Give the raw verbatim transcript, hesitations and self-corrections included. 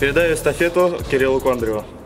Передаю эстафету Кириллу Кондыреву.